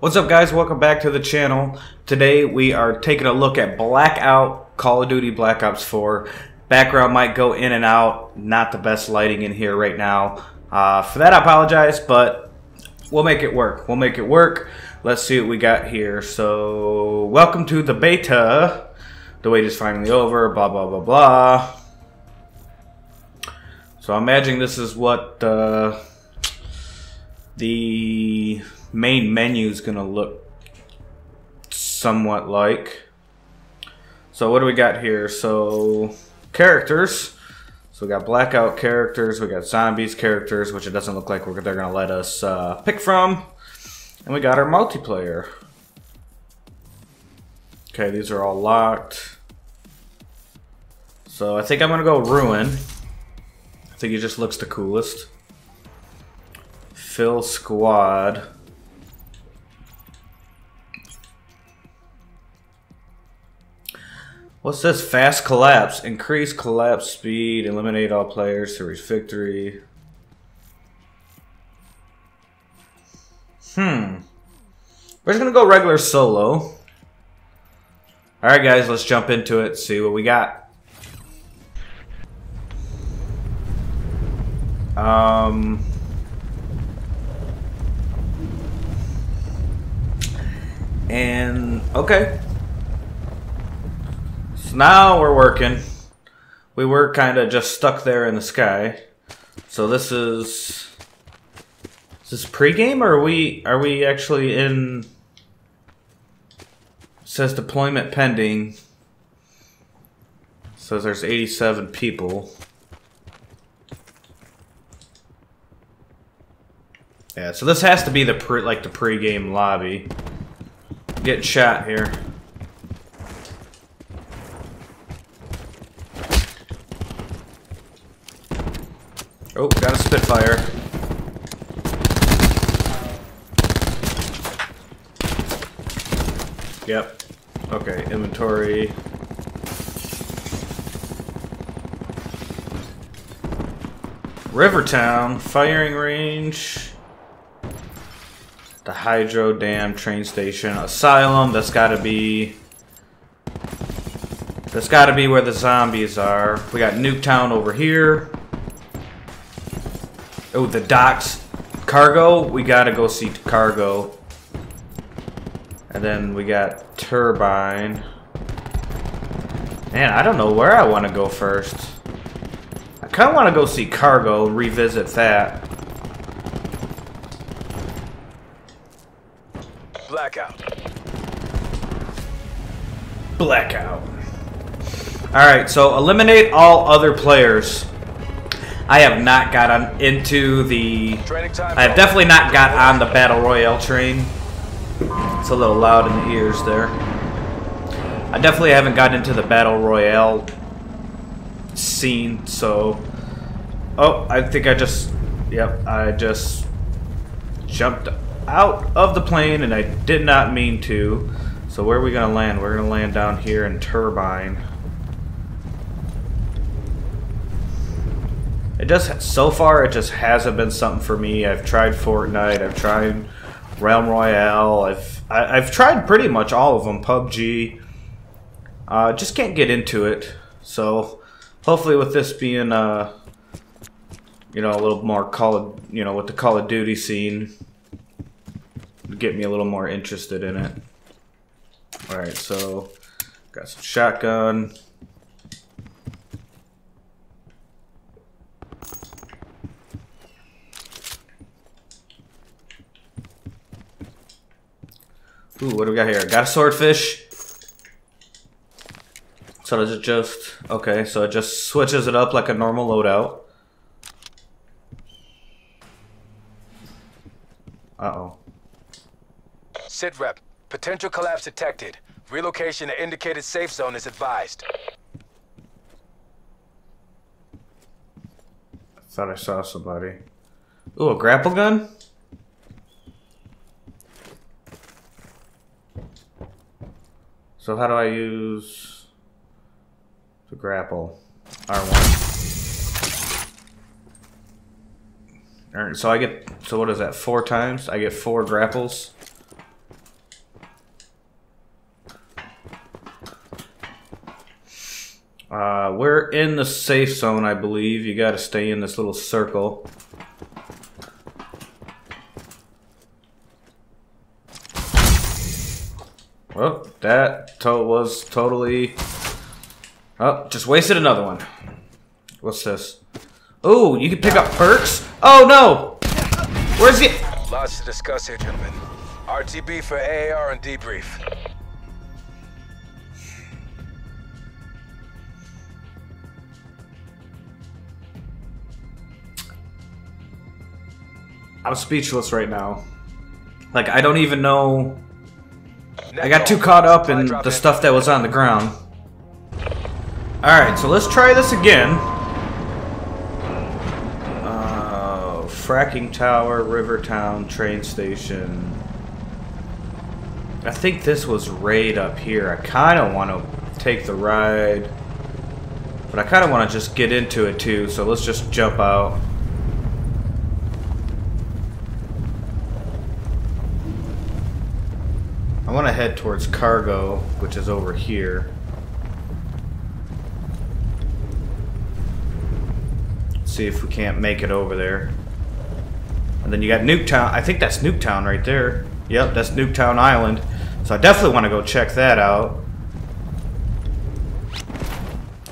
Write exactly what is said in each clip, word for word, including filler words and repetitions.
What's up, guys? Welcome back to the channel. Today we are taking a look at Blackout, Call of Duty Black Ops four. Background might go in and out. Not the best lighting in here right now. Uh, for that I apologize, but we'll make it work. We'll make it work. Let's see what we got here. So, welcome to the beta. The wait is finally over, blah, blah, blah, blah. So I imagine this is what uh, the main menu is going to look somewhat like. So what do we got here? So characters. So we got Blackout characters, we got Zombies characters, which it doesn't look like we're, they're going to let us uh, pick from. And we got our multiplayer. Okay, these are all locked. So I think I'm gonna go Ruin. I think he just looks the coolest. Fill squad. What's this? Fast collapse. Increase collapse speed. Eliminate all players to reach victory. Hmm. We're just gonna go regular solo. Alright guys, let's jump into it, see what we got. Um, and, okay. So now we're working. We were kind of just stuck there in the sky. So this is... Is this pregame, or are we, are we actually in... Says deployment pending. Says there's eighty-seven people. Yeah, so this has to be the pre, like the pre-game lobby. Getting shot here. Oh, got a Spitfire. Yep. Okay, inventory. Rivertown, firing range. The hydro dam, train station, asylum. That's gotta be. That's gotta be where the zombies are. We got Nuketown over here. Oh, the docks. Cargo. We gotta go see cargo. And then we got Turbine. Man, I don't know where I want to go first. I kind of want to go see Cargo and revisit that. Blackout. Blackout. Alright, so eliminate all other players. I have not got on into the... I have definitely not got on the Battle Royale train. It's a little loud in the ears there. I definitely haven't gotten into the Battle Royale scene, so... Oh, I think I just... Yep, I just jumped out of the plane, and I did not mean to. So where are we going to land? We're going to land down here in Turbine. It just... So far, it just hasn't been something for me. I've tried Fortnite, I've tried... Realm Royale. I've I, I've tried pretty much all of them. P U B G. Uh, just can't get into it. So hopefully with this being uh, you know, a little more Call of, you know, with the Call of Duty scene, it'd get me a little more interested in it. All right, so got some shotgun. Ooh, what do we got here? Got a Swordfish. So does it just... Okay, so it just switches it up like a normal loadout. Uh-oh. Sit rep. Potential collapse detected. Relocation to indicated safe zone is advised. I thought I saw somebody. Ooh, a grapple gun? So how do I use the grapple? R one. Alright, so I get, so what is that, four times? I get four grapples. Uh, we're in the safe zone, I believe. You gotta stay in this little circle. Well, that to was totally... Oh, just wasted another one. What's this? Oh, you can pick up perks? Oh no! Where's the... Lots to discuss here, gentlemen. R T B for A A R and debrief. I'm speechless right now. Like, I don't even know... I got too caught up in the stuff that was on the ground. Alright, so let's try this again. Uh, fracking tower, river town, train station. I think this was raid up here. I kind of want to take the ride. But I kind of want to just get into it too, so let's just jump out. I want to head towards cargo, which is over here. See if we can't make it over there. And then you got Nuketown. I think that's Nuketown right there. Yep, that's Nuketown Island. So I definitely want to go check that out.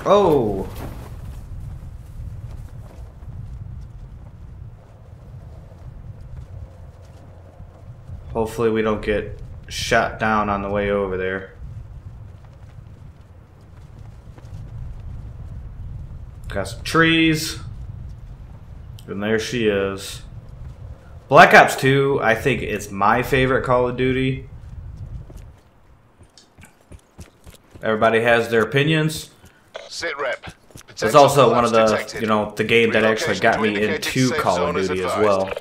Oh! Hopefully we don't get shot down on the way over there. Got some trees. And there she is. Black Ops two, I think it's my favorite Call of Duty. Everybody has their opinions. Sit rep. It's also one of the, detected. you know, the game that actually got me into Call of Duty as well.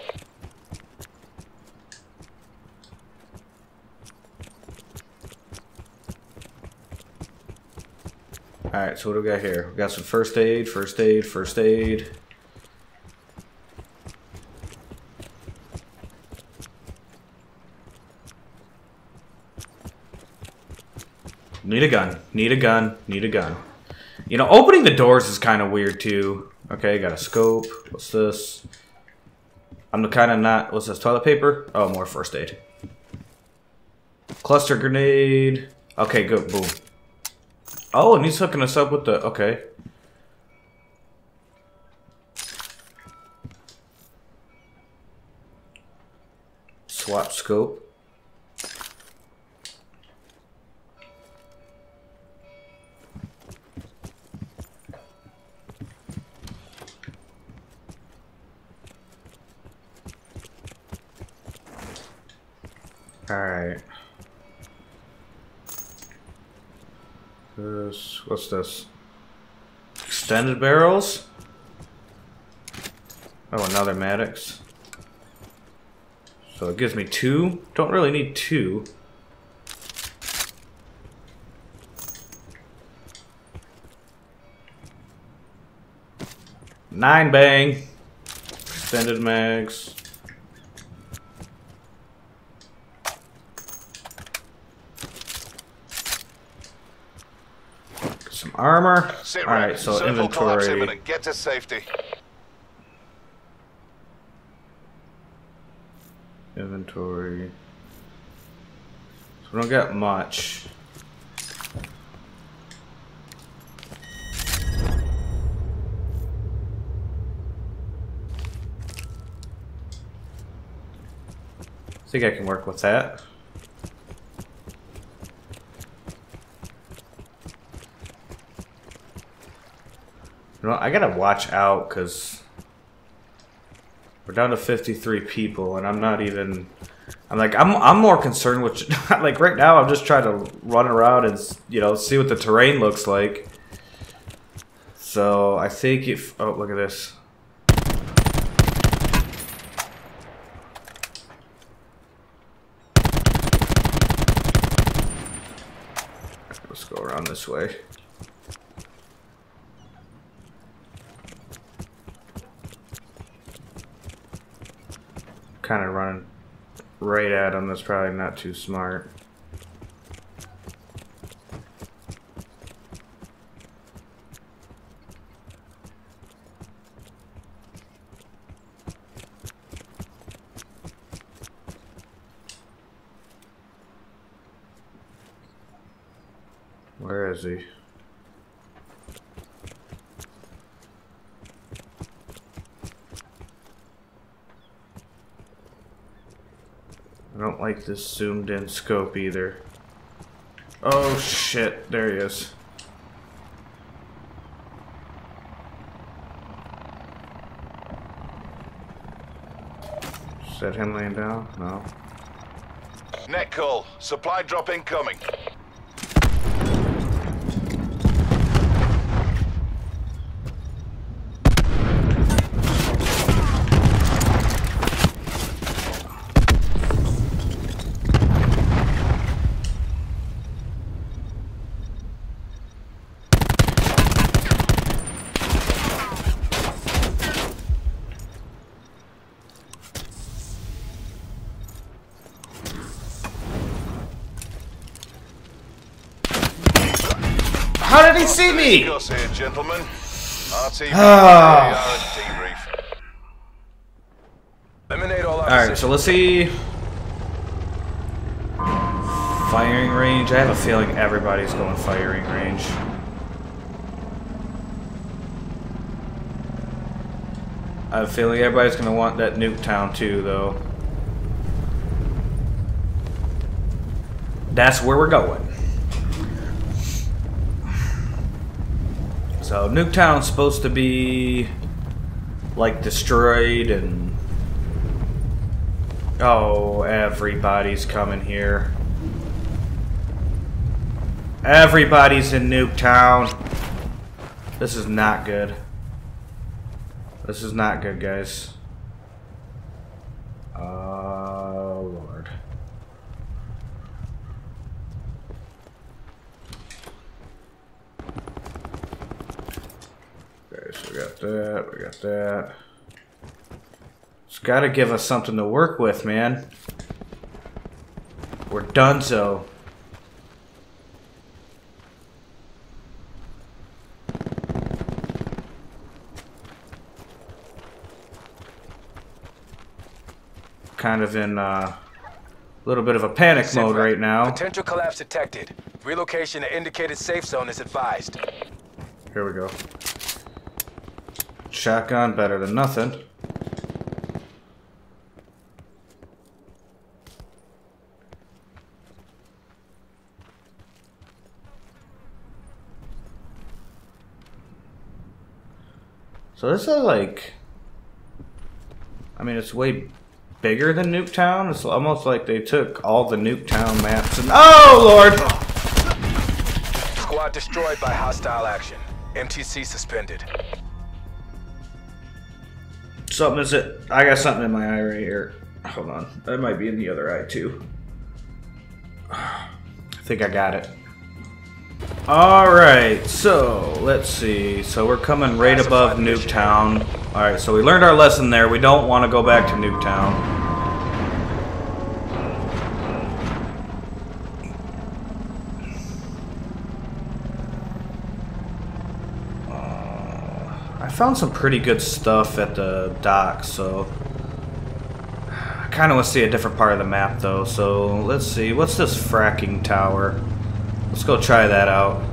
Alright, so what do we got here? We got some first aid, first aid, first aid. Need a gun. Need a gun. Need a gun. You know, opening the doors is kind of weird, too. Okay, got a scope. What's this? I'm kind of not... What's this? Toilet paper? Oh, more first aid. Cluster grenade. Okay, good. Boom. Oh, and he's hooking us up with the... Okay. Swap scope. Alright. This, what's this? Extended barrels? Oh, another Maddox. So it gives me two. Don't really need two. Nine Bang. Extended mags. Armor. Alright, so inventory. Get to safety. Inventory. So we don't got much. I think I can work with that. You know, I gotta watch out because we're down to fifty-three people, and I'm not even. I'm like, I'm I'm more concerned with like right now. I'm just trying to run around and you know see what the terrain looks like. So I think if oh look at this. Let's go around this way. kind of running right at him. That's probably not too smart. Where is he? I don't like this zoomed in scope either. Oh shit, there he is. Is that him laying down? No. Net call. Supply drop incoming. How did he see me? Alright, so let's see. Firing range. I have a feeling everybody's going firing range. I have a feeling everybody's going to want that Nuketown too, though. That's where we're going. So Nuketown's supposed to be like destroyed, and oh, everybody's coming here. Everybody's in Nuketown. This is not good. This is not good, guys. Oh, Lord. We got that, we got that. It's gotta give us something to work with, man. We're donezo. Kind of in a uh, little bit of a panic mode right now. Potential collapse detected. Relocation to indicated safe zone is advised. Here we go. Shotgun, better than nothing. So this is like, I mean, it's way bigger than Nuketown. It's almost like they took all the Nuketown maps and oh Lord! Squad destroyed by hostile action. M T C suspended. Something is it? I got something in my eye right here. Hold on, that might be in the other eye too. I think I got it. All right, so let's see. So we're coming right above Nuketown. All right, so we learned our lesson there. We don't want to go back to Nuketown. I found some pretty good stuff at the dock, so I kind of want to see a different part of the map though. So let's see, what's this fracking tower? Let's go try that out.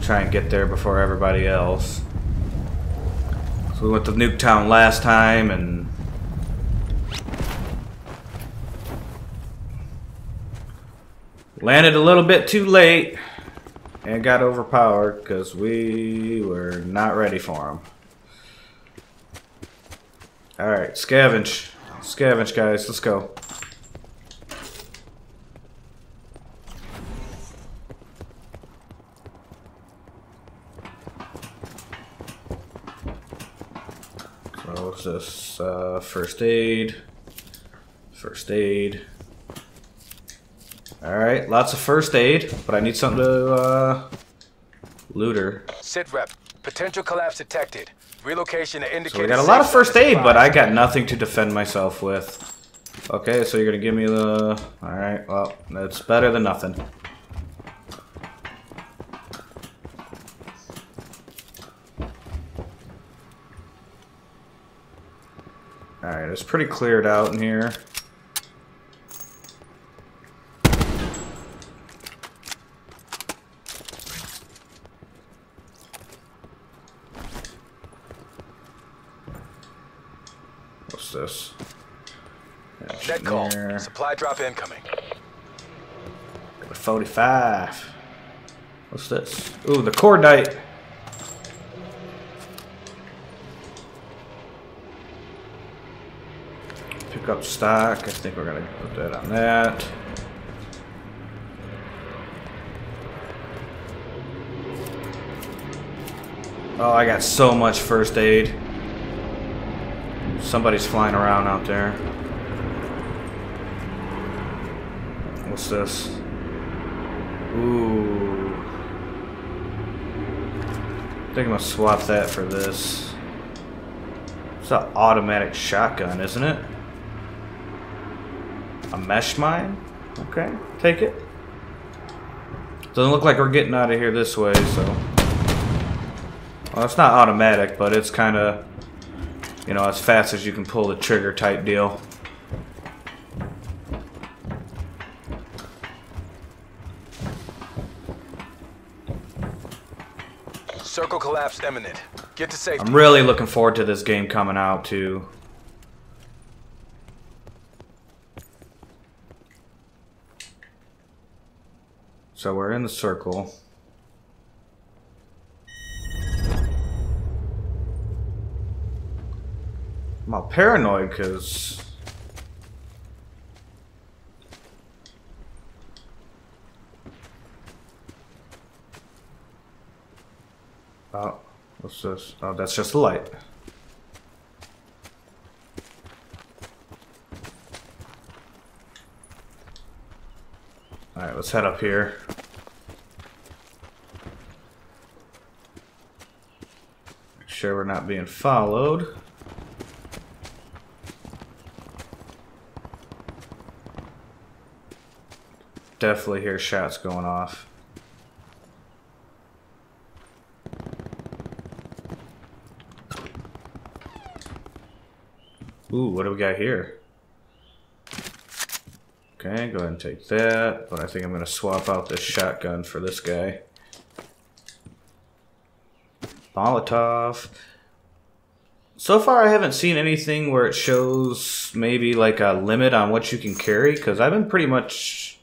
Try and get there before everybody else. So we went to Nuketown last time and landed a little bit too late and got overpowered because we were not ready for them. Alright, scavenge. Scavenge, guys. Let's go. So, what's this? Uh, first aid. First aid. Alright, lots of first aid, but I need something to, uh, looter. Sit rep. Potential collapse detected. Relocation to indicate. So we got a lot of first aid, but I got nothing to defend myself with. Okay, so you're gonna give me the. Alright, well, that's better than nothing. Alright, it's pretty cleared out in here. What's this? Net call. Supply drop incoming. forty-five. What's this? Ooh, the Cordite. Pick up stock. I think we're gonna put that on that. Oh, I got so much first aid. Somebody's flying around out there. What's this? Ooh. I think I'm gonna swap that for this. It's an automatic shotgun, isn't it? A mesh mine? Okay, take it. Doesn't look like we're getting out of here this way, so. Well, it's not automatic, but it's kind of, you know, as fast as you can pull the trigger type deal. Circle collapse imminent. Get to safety. I'm really looking forward to this game coming out too. So we're in the circle. I'm all paranoid because oh, what's this? Oh, that's just a light. Alright, let's head up here. Make sure we're not being followed. Definitely hear shots going off. Ooh, what do we got here? Okay, go ahead and take that. But I think I'm gonna swap out this shotgun for this guy. Molotov. So far I haven't seen anything where it shows maybe like a limit on what you can carry, because I've been pretty much...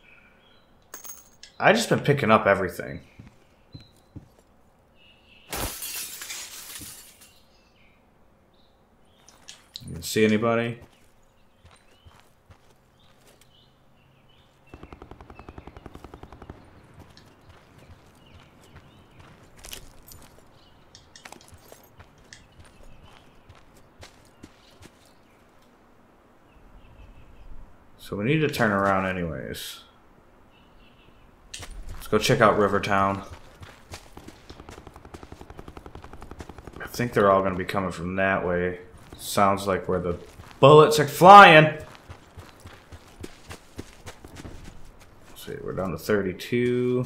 I've just been picking up everything. See anybody? So we need to turn around anyways. Let's go check out Rivertown. I think they're all going to be coming from that way. Sounds like where the bullets are flying. Let's see, we're down to thirty-two.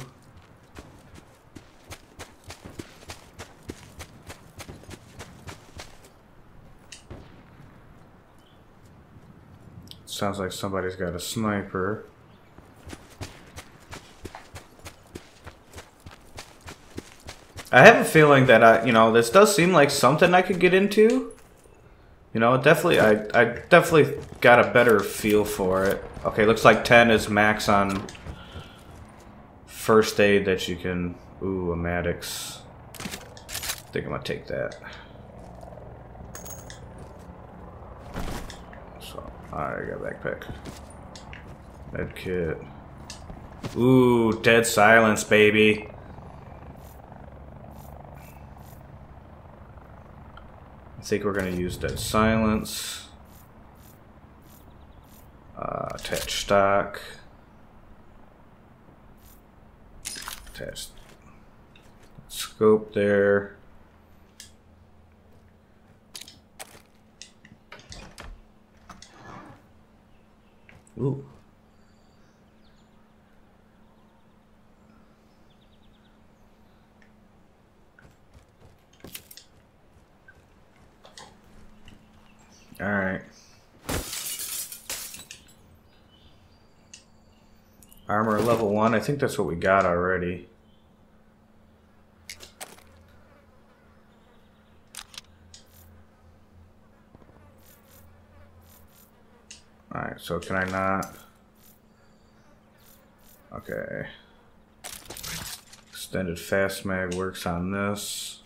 Sounds like somebody's got a sniper. I have a feeling that I, you know, this does seem like something I could get into. You know, definitely, I, I definitely got a better feel for it. Okay, looks like ten is max on first aid that you can... Ooh, a Maddox. I think I'm going to take that. So, alright, I got a backpack. Med kit. Ooh, dead silence, baby. I think we're going to use that silence. Uh, attach stock. Attach scope there. Ooh. All right. Armor level one. I think that's what we got already. All right. So can I not? Okay. Extended fast mag works on this.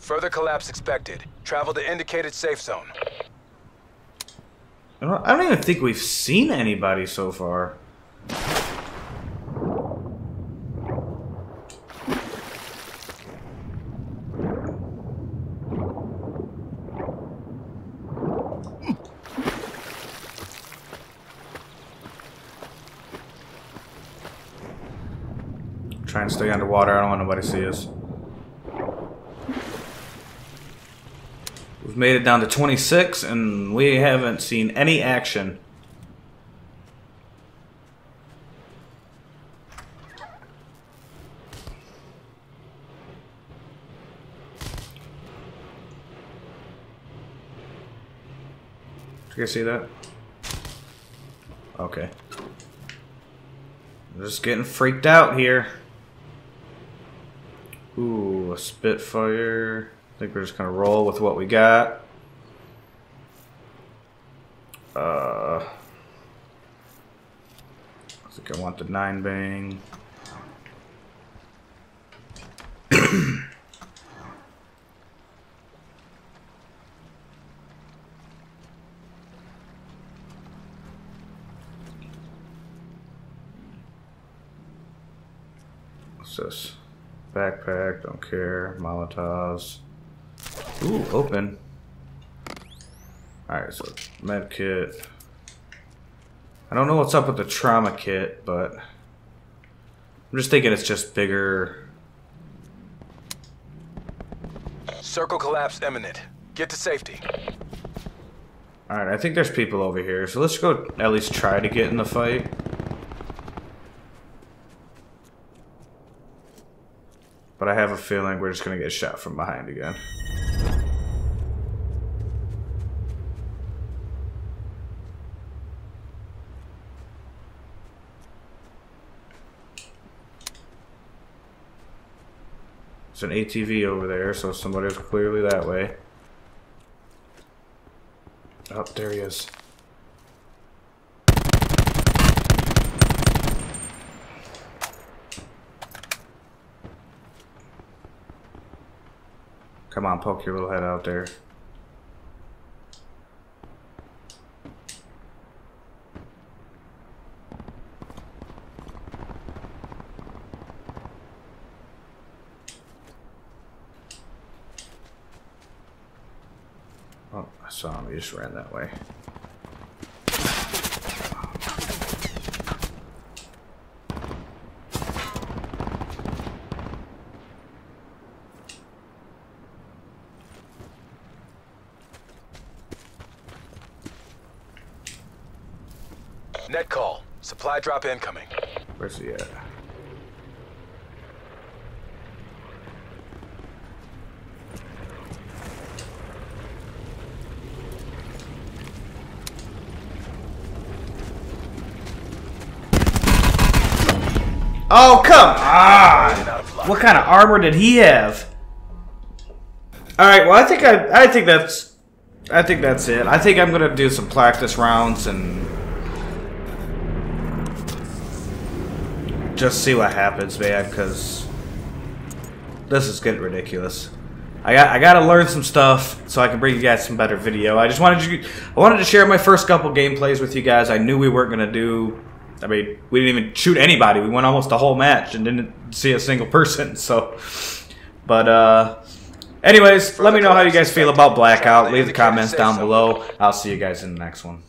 Further collapse expected. Travel to indicated safe zone. I don't, I don't even think we've seen anybody so far. Try and stay underwater. I don't want nobody to see us. Made it down to twenty-six, and we haven't seen any action. Do you guys see that? Okay. I'm just getting freaked out here. Ooh, a Spitfire. I think we're just gonna roll with what we got. Uh, I think I want the nine bang. What's this? Backpack, don't care. Molotovs. Ooh, open. Alright, so med kit. I don't know what's up with the trauma kit, but I'm just thinking it's just bigger. Circle collapse imminent. Get to safety. Alright, I think there's people over here, so let's go at least try to get in the fight. But I have a feeling we're just gonna get shot from behind again. There's an A T V over there, so somebody's clearly that way. Oh, there he is. Come on, poke your little head out there. Saw him, he just ran that way. Net call. Supply drop incoming. Where's he at? Oh, come on! What kind of armor did he have? All right, well, I think I, I think that's, I think that's it. I think I'm gonna do some practice rounds and just see what happens, man. Because this is getting ridiculous. I got, I gotta learn some stuff so I can bring you guys some better video. I just wanted you, I wanted to share my first couple gameplays with you guys. I knew we weren't gonna do. I mean, we didn't even shoot anybody. We went almost the whole match and didn't see a single person. So, but uh, anyways, let me know how you guys feel about Blackout. Leave the comments down below. I'll see you guys in the next one.